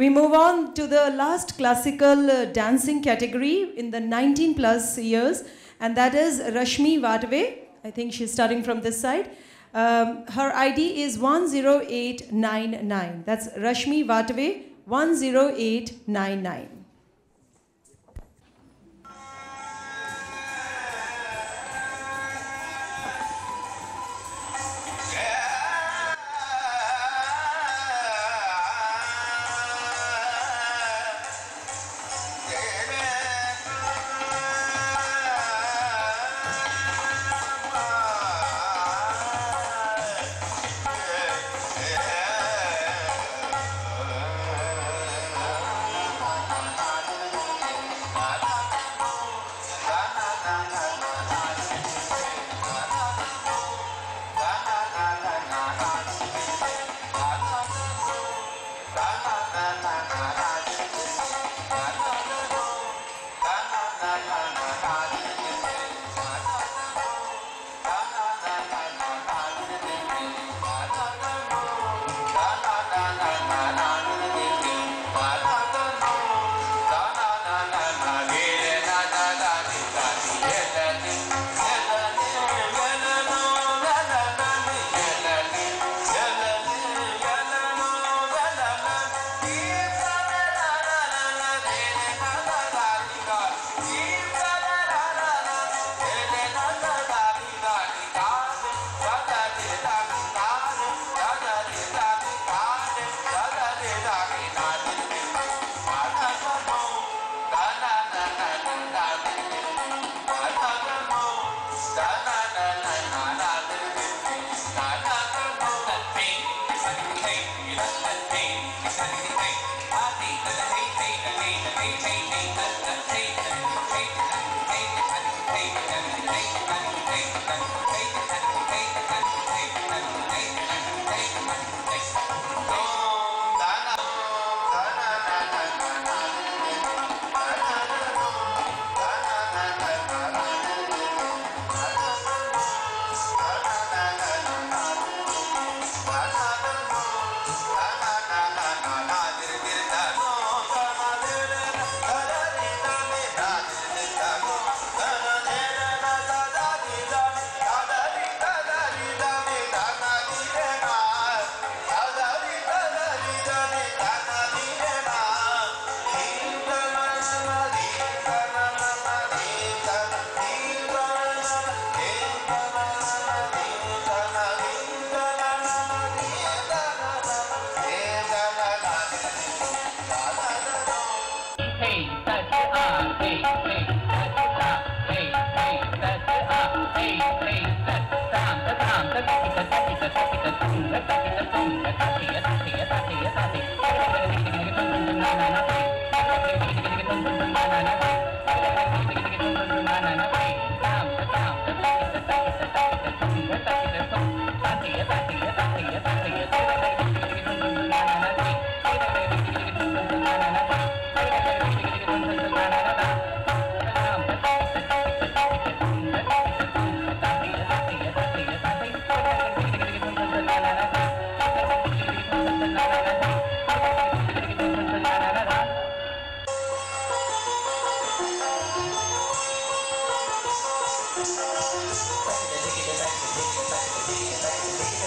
We move on to the last classical dancing category in the 19+ years, and that is Rashmi Vatve. I think she's starting from this side. Her ID is 10899. That's Rashmi Vatve 10899.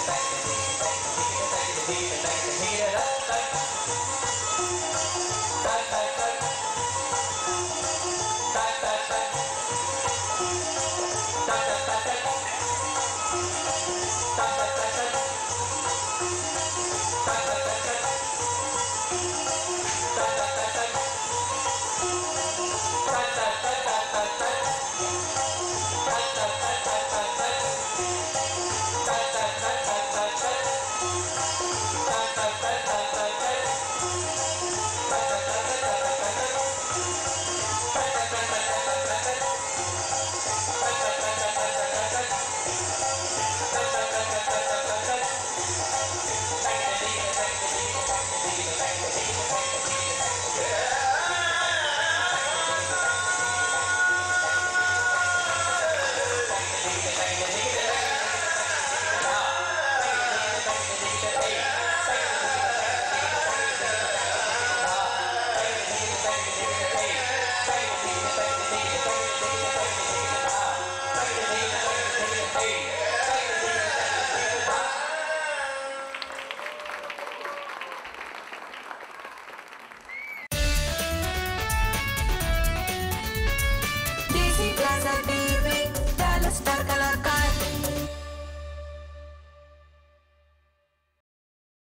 Back to